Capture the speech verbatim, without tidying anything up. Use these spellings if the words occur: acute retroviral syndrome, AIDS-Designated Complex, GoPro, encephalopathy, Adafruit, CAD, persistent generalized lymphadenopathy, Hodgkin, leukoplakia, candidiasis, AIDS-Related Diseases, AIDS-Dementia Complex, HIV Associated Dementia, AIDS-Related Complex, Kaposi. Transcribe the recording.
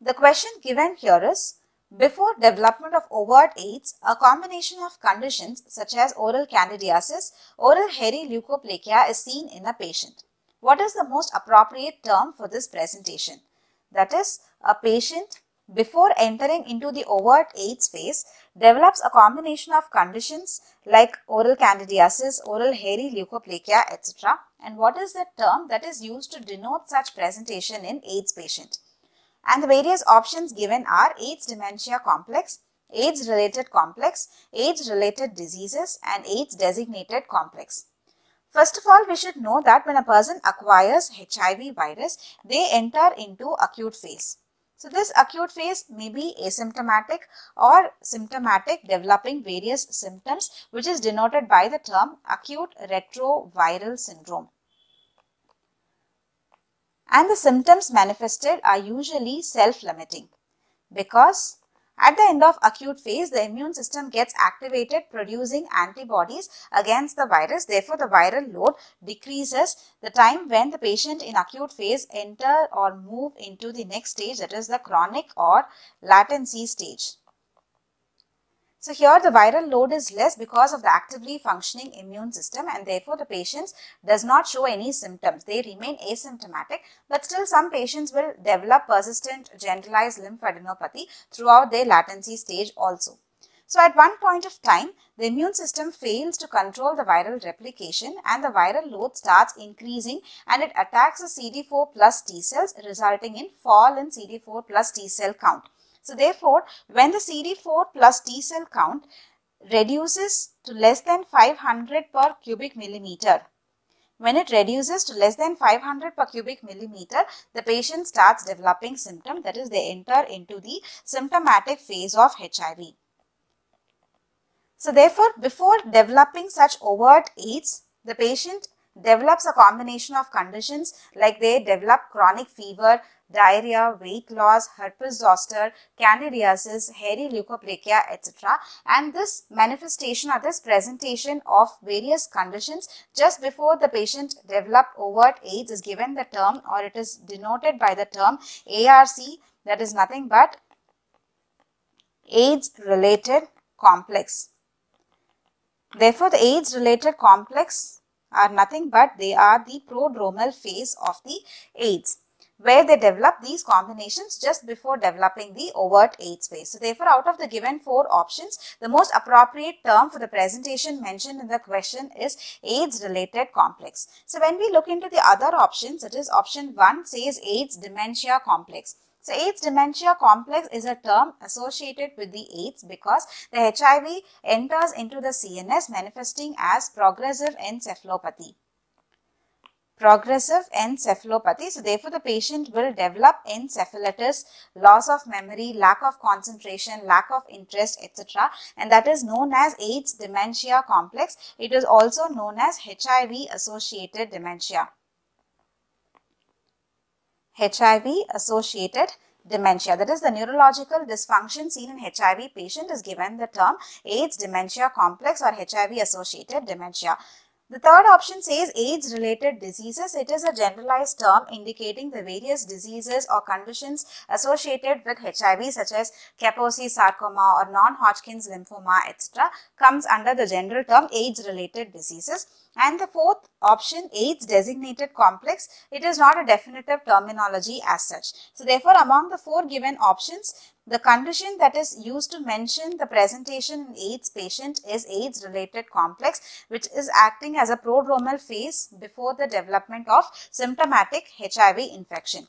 The question given here is, before development of overt AIDS, a combination of conditions such as oral candidiasis, oral hairy leukoplakia is seen in a patient. What is the most appropriate term for this presentation? That is, a patient before entering into the overt AIDS phase develops a combination of conditions like oral candidiasis, oral hairy leukoplakia, et cetera. And what is the term that is used to denote such presentation in AIDS patient? And the various options given are AIDS-Dementia Complex, AIDS-Related Complex, AIDS-Related Diseases and AIDS-Designated Complex. First of all, we should know that when a person acquires H I V virus, they enter into acute phase. So, this acute phase may be asymptomatic or symptomatic, developing various symptoms, which is denoted by the term acute retroviral syndrome. And the symptoms manifested are usually self-limiting, because at the end of acute phase, the immune system gets activated, producing antibodies against the virus. Therefore, the viral load decreases. The time when the patient in acute phase enter or move into the next stage, that is the chronic or latency stage. So, here the viral load is less because of the actively functioning immune system, and therefore the patient does not show any symptoms. They remain asymptomatic, but still some patients will develop persistent generalized lymphadenopathy throughout their latency stage also. So, at one point of time, the immune system fails to control the viral replication and the viral load starts increasing, and it attacks the C D four plus T cells, resulting in fall in C D four plus T cell count. So, therefore, when the C D four plus T cell count reduces to less than five hundred per cubic millimeter, when it reduces to less than five hundred per cubic millimeter, the patient starts developing symptom, that is, they enter into the symptomatic phase of H I V. So, therefore, before developing such overt AIDS, the patient develops a combination of conditions like they develop chronic fever, diarrhea, weight loss, herpes zoster, candidiasis, hairy leukoplakia, et cetera. And this manifestation or this presentation of various conditions just before the patient developed overt AIDS is given the term, or it is denoted by the term A R C, that is nothing but AIDS-Related Complex. Therefore, the AIDS-Related Complex are nothing but they are the prodromal phase of the AIDS, where they develop these combinations just before developing the overt AIDS phase. So, therefore, out of the given four options, the most appropriate term for the presentation mentioned in the question is AIDS-Related Complex. So, when we look into the other options, it is option one says AIDS-Dementia Complex. So, AIDS-Dementia Complex is a term associated with the AIDS because the H I V enters into the C N S, manifesting as progressive encephalopathy. Progressive encephalopathy. So, therefore, the patient will develop encephalitis, loss of memory, lack of concentration, lack of interest, et cetera. And that is known as AIDS-Dementia Complex. It is also known as H I V Associated Dementia. H I V Associated Dementia, that is the neurological dysfunction seen in H I V patient, is given the term AIDS-Dementia Complex or H I V Associated Dementia. The third option says AIDS-Related Diseases. It is a generalized term indicating the various diseases or conditions associated with H I V, such as Kaposi sarcoma or non-Hodgkin's lymphoma, et cetera, comes under the general term AIDS-Related Diseases. And the fourth option, AIDS-Designated Complex, it is not a definitive terminology as such. So, therefore, among the four given options, the condition that is used to mention the presentation in AIDS patient is AIDS-Related Complex, which is acting as a prodromal phase before the development of symptomatic H I V infection.